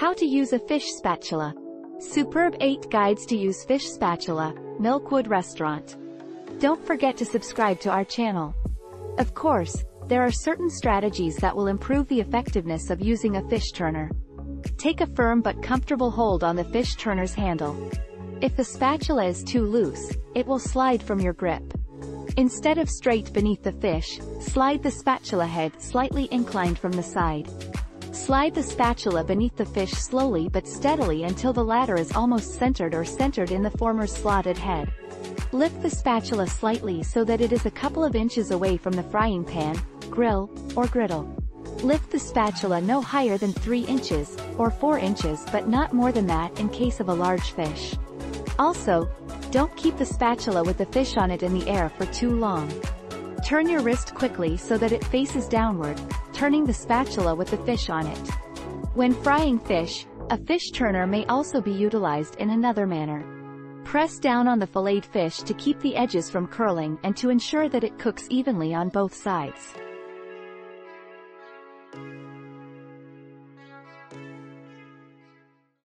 How to use a fish spatula. Superb 8 guides to use fish spatula, Milkwood Restaurant. Don't forget to subscribe to our channel. Of course, there are certain strategies that will improve the effectiveness of using a fish turner. Take a firm but comfortable hold on the fish turner's handle. If the spatula is too loose, it will slide from your grip. Instead of straight beneath the fish, slide the spatula head slightly inclined from the side. Slide the spatula beneath the fish slowly but steadily until the latter is almost centered or centered in the former's slotted head. Lift the spatula slightly so that it is a couple of inches away from the frying pan, grill, or griddle. Lift the spatula no higher than 3 inches, or 4 inches but not more than that in case of a large fish. Also, don't keep the spatula with the fish on it in the air for too long. Turn your wrist quickly so that it faces downward, turning the spatula with the fish on it. When frying fish, a fish turner may also be utilized in another manner. Press down on the filleted fish to keep the edges from curling and to ensure that it cooks evenly on both sides.